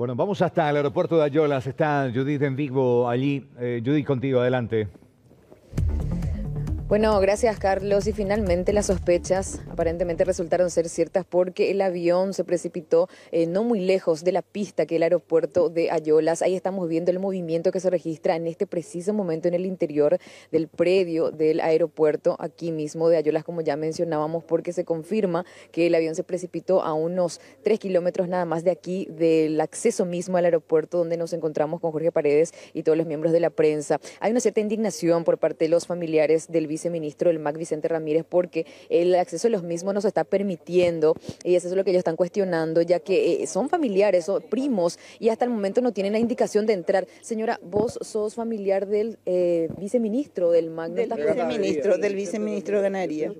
Bueno, vamos hasta el aeropuerto de Ayolas. Está Judith en vivo allí. Judith, contigo, adelante. Bueno, gracias Carlos. Y finalmente las sospechas aparentemente resultaron ser ciertas porque el avión se precipitó no muy lejos de la pista que el aeropuerto de Ayolas. Ahí estamos viendo el movimiento que se registra en este preciso momento en el interior del predio del aeropuerto aquí mismo de Ayolas, como ya mencionábamos, porque se confirma que el avión se precipitó a unos 3 kilómetros nada más de aquí, del acceso mismo al aeropuerto donde nos encontramos con Jorge Paredes y todos los miembros de la prensa. Hay una cierta indignación por parte de los familiares del viceministro del MAC, Vicente Ramírez, porque el acceso a los mismos nos está permitiendo, y eso es lo que ellos están cuestionando, ya que son familiares o primos y hasta el momento no tienen la indicación de entrar. Señora, vos sos familiar del viceministro del MAC. Del viceministro de Ganadería.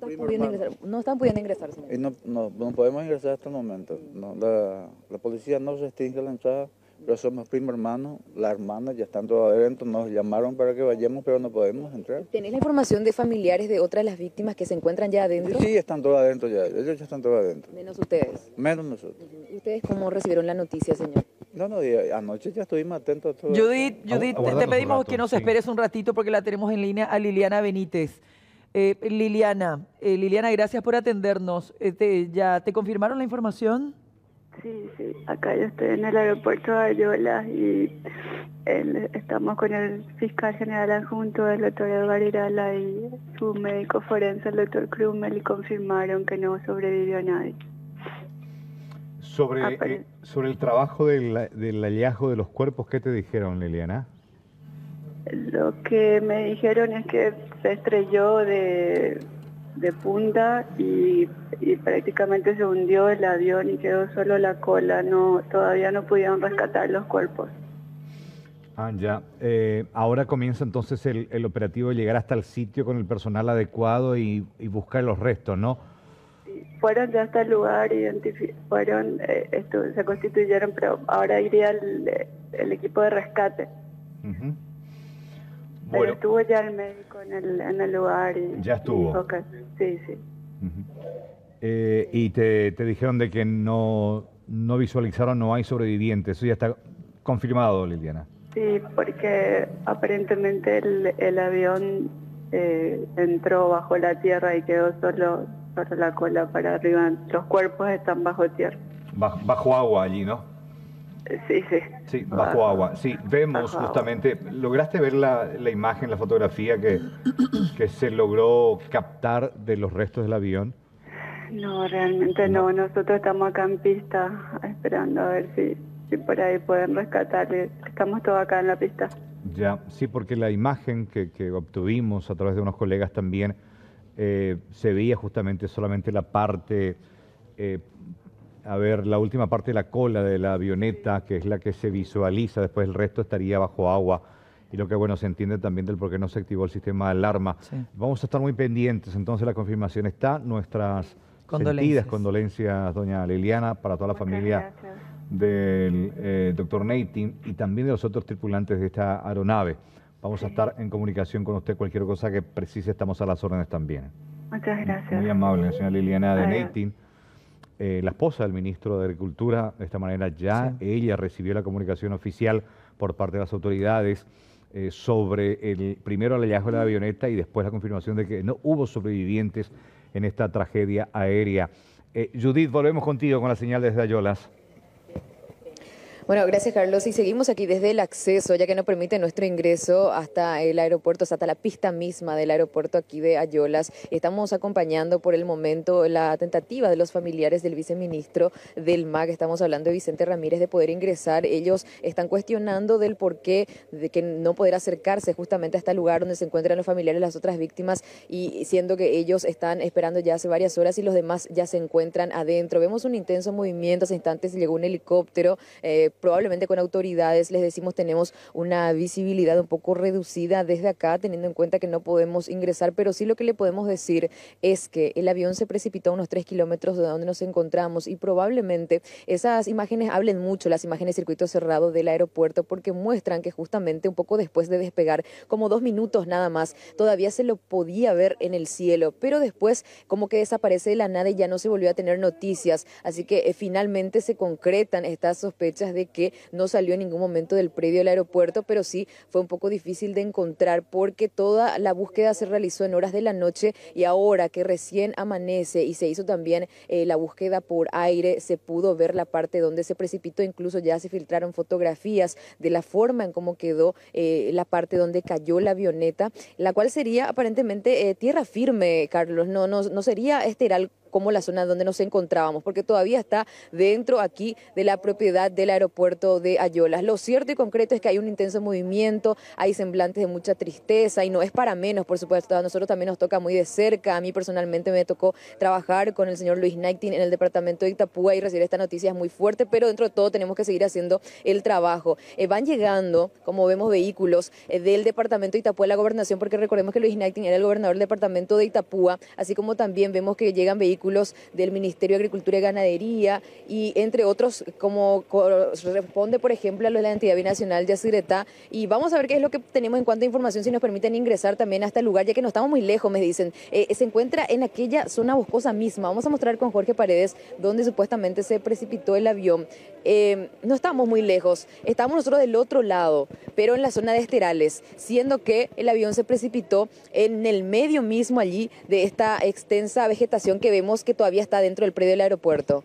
No están pudiendo ingresar, señora. No podemos ingresar hasta el momento. No, la policía no restringe la entrada, pero somos primo hermano, la hermana ya están todos adentro, nos llamaron para que vayamos, pero no podemos entrar. ¿Tenés la información de familiares de otras de las víctimas que se encuentran ya adentro? Sí, están todos adentro ya, ellos ya están todos adentro. ¿Menos ustedes? Menos nosotros. ¿Y ustedes cómo recibieron la noticia, señor? No, anoche ya estuvimos atentos a todo. Judith, te pedimos que nos esperes un ratito porque la tenemos en línea a Liliana Benítez. Liliana, gracias por atendernos. ¿Ya te confirmaron la información? Sí, acá yo estoy en el aeropuerto de Ayolas y estamos con el fiscal general adjunto, el doctor Edgar Irala, y su médico forense, el doctor Krummel, y confirmaron que no sobrevivió nadie. Sobre el trabajo del hallazgo de los cuerpos, ¿qué te dijeron, Liliana? Lo que me dijeron es que se estrelló de punta y prácticamente se hundió el avión y quedó solo la cola. No, todavía no pudieron rescatar los cuerpos. Ah, ya. Ahora comienza entonces el operativo de llegar hasta el sitio con el personal adecuado y buscar los restos, ¿no? Fueron ya hasta el lugar, se constituyeron, pero ahora iría el equipo de rescate. Uh-huh. Pero estuvo ya el médico en el lugar. Ya estuvo. Sí. Uh-huh. Y te dijeron de que no visualizaron, no hay sobrevivientes. Eso ya está confirmado, Liliana. Sí, porque aparentemente el avión entró bajo la tierra y quedó solo la cola para arriba. Los cuerpos están bajo tierra. Bajo agua allí, ¿no? Sí. Sí, bajo agua. Sí, vemos justamente. ¿Lograste ver la imagen, la fotografía que se logró captar de los restos del avión? No, realmente no. Nosotros estamos acá en pista esperando a ver si por ahí pueden rescatar. Estamos todos acá en la pista. Ya, sí, porque la imagen que obtuvimos a través de unos colegas también se veía justamente solamente la parte... la última parte de la cola de la avioneta, que es la que se visualiza, después el resto estaría bajo agua. Y lo que, bueno, se entiende también del por qué no se activó el sistema de alarma. Sí. Vamos a estar muy pendientes, entonces la confirmación está. Nuestras sentidas condolencias, doña Liliana, para toda la familia del doctor Gneiting y también de los otros tripulantes de esta aeronave. Vamos a estar en comunicación con usted, cualquier cosa que precise, estamos a las órdenes también. Muchas gracias. Muy amable, señora Liliana de Gneiting. La esposa del ministro de Agricultura, de esta manera ya ella recibió la comunicación oficial por parte de las autoridades sobre primero el hallazgo de la avioneta y después la confirmación de que no hubo sobrevivientes en esta tragedia aérea. Judith, volvemos contigo con la señal desde Ayolas. Bueno, gracias Carlos, y seguimos aquí desde el acceso, ya que no permite nuestro ingreso hasta el aeropuerto, o sea, hasta la pista misma del aeropuerto aquí de Ayolas. Estamos acompañando por el momento la tentativa de los familiares del viceministro del MAC, estamos hablando de Vicente Ramírez, de poder ingresar. Ellos están cuestionando del porqué de que no poder acercarse justamente a este lugar donde se encuentran los familiares de las otras víctimas, y siendo que ellos están esperando ya hace varias horas y los demás ya se encuentran adentro. Vemos un intenso movimiento, hace instantes llegó un helicóptero, probablemente con autoridades. Les decimos, tenemos una visibilidad un poco reducida desde acá, teniendo en cuenta que no podemos ingresar, pero sí lo que le podemos decir es que el avión se precipitó a unos 3 kilómetros de donde nos encontramos, y probablemente esas imágenes hablen mucho, las imágenes de circuito cerrado del aeropuerto, porque muestran que justamente un poco después de despegar, como 2 minutos nada más, todavía se lo podía ver en el cielo, pero después como que desaparece de la nada y ya no se volvió a tener noticias, así que finalmente se concretan estas sospechas de que no salió en ningún momento del predio del aeropuerto, pero sí fue un poco difícil de encontrar porque toda la búsqueda se realizó en horas de la noche y ahora que recién amanece y se hizo también la búsqueda por aire, se pudo ver la parte donde se precipitó, incluso ya se filtraron fotografías de la forma en cómo quedó la parte donde cayó la avioneta, la cual sería aparentemente tierra firme, Carlos, no sería esteral como la zona donde nos encontrábamos, porque todavía está dentro aquí de la propiedad del aeropuerto de Ayolas. Lo cierto y concreto es que hay un intenso movimiento, hay semblantes de mucha tristeza y no es para menos, por supuesto. A nosotros también nos toca muy de cerca. A mí personalmente me tocó trabajar con el señor Luis Gneiting en el departamento de Itapúa y recibir esta noticia es muy fuerte, pero dentro de todo tenemos que seguir haciendo el trabajo. Van llegando, como vemos, vehículos del departamento de Itapúa a la gobernación, porque recordemos que Luis Gneiting era el gobernador del departamento de Itapúa, así como también vemos que llegan vehículos del Ministerio de Agricultura y Ganadería y entre otros, como corresponde por ejemplo a los de la entidad binacional Yacireta, y vamos a ver qué es lo que tenemos en cuanto a información, si nos permiten ingresar también hasta el lugar, ya que no estamos muy lejos, me dicen, se encuentra en aquella zona boscosa misma. Vamos a mostrar con Jorge Paredes donde supuestamente se precipitó el avión. No estamos muy lejos, estamos nosotros del otro lado, pero en la zona de Esterales, siendo que el avión se precipitó en el medio mismo allí de esta extensa vegetación que vemos que todavía está dentro del predio del aeropuerto.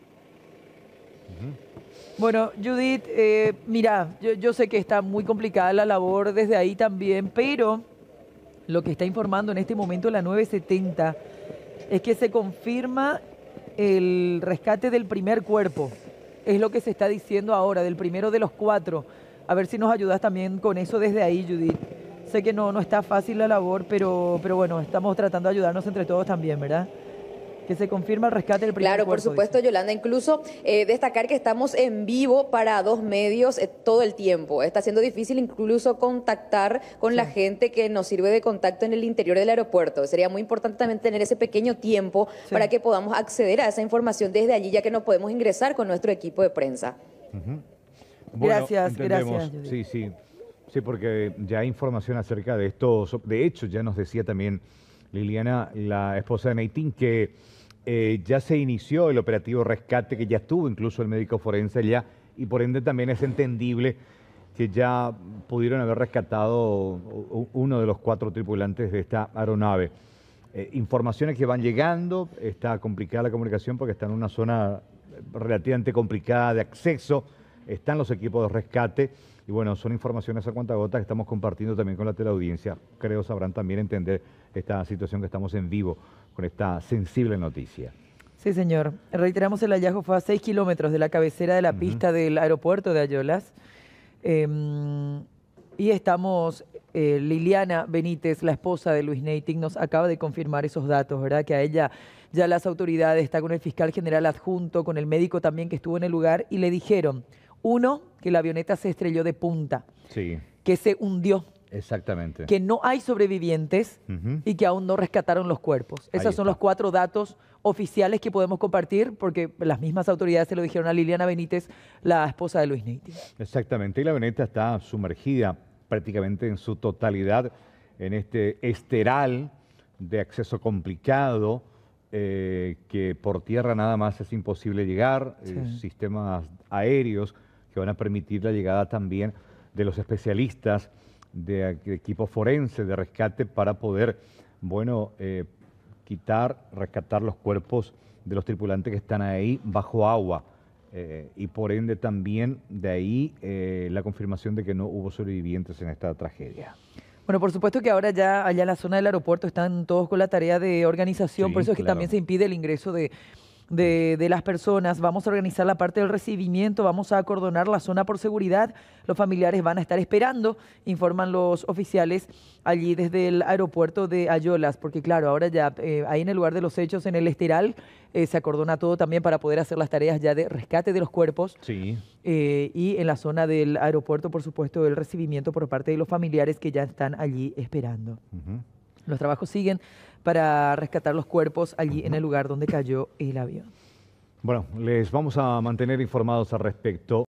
Bueno, Judith, mira, yo sé que está muy complicada la labor desde ahí también, pero lo que está informando en este momento la 970 es que se confirma el rescate del primer cuerpo. Es lo que se está diciendo ahora, del primero de los 4. A ver si nos ayudas también con eso desde ahí, Judith. Sé que no está fácil la labor, pero bueno, estamos tratando de ayudarnos entre todos también, ¿verdad? Que se confirma el rescate del primer cuerpo. Claro, por supuesto, dice Yolanda. Incluso destacar que estamos en vivo para dos medios todo el tiempo. Está siendo difícil incluso contactar con la gente que nos sirve de contacto en el interior del aeropuerto. Sería muy importante también tener ese pequeño tiempo para que podamos acceder a esa información desde allí, ya que no podemos ingresar con nuestro equipo de prensa. Bueno, gracias. Sí, porque ya hay información acerca de esto. De hecho, ya nos decía también Liliana, la esposa de Gneiting, que ya se inició el operativo rescate, que ya estuvo incluso el médico forense allá, y por ende también es entendible que ya pudieron haber rescatado uno de los 4 tripulantes de esta aeronave. Informaciones que van llegando, está complicada la comunicación porque está en una zona relativamente complicada de acceso, están los equipos de rescate. Y bueno, son informaciones a cuentagotas que estamos compartiendo también con la teleaudiencia. Creo sabrán también entender esta situación que estamos en vivo con esta sensible noticia. Sí, señor. Reiteramos, el hallazgo fue a 6 kilómetros de la cabecera de la pista del aeropuerto de Ayolas. Y estamos, Liliana Benítez, la esposa de Luis Gneiting, nos acaba de confirmar esos datos, ¿verdad? Que a ella ya las autoridades, está con el fiscal general adjunto, con el médico también que estuvo en el lugar, y le dijeron, uno, que la avioneta se estrelló de punta, que se hundió, exactamente, que no hay sobrevivientes y que aún no rescataron los cuerpos. Esos son los 4 datos oficiales que podemos compartir, porque las mismas autoridades se lo dijeron a Liliana Benítez, la esposa de Luis Gneiting. Exactamente, y la avioneta está sumergida prácticamente en su totalidad en este esteral de acceso complicado, que por tierra nada más es imposible llegar, sistemas aéreos que van a permitir la llegada también de los especialistas de equipo forense de rescate para poder, bueno, rescatar los cuerpos de los tripulantes que están ahí bajo agua. Y por ende también de ahí la confirmación de que no hubo sobrevivientes en esta tragedia. Bueno, por supuesto que ahora ya allá en la zona del aeropuerto están todos con la tarea de organización, por eso es que también se impide el ingreso de las personas. Vamos a organizar la parte del recibimiento, vamos a acordonar la zona por seguridad, los familiares van a estar esperando, informan los oficiales allí desde el aeropuerto de Ayolas, porque claro, ahora ya ahí en el lugar de los hechos, en el esteral, se acordona todo también para poder hacer las tareas ya de rescate de los cuerpos. Y en la zona del aeropuerto, por supuesto, el recibimiento por parte de los familiares que ya están allí esperando. Los trabajos siguen para rescatar los cuerpos allí en el lugar donde cayó el avión. Bueno, les vamos a mantener informados al respecto.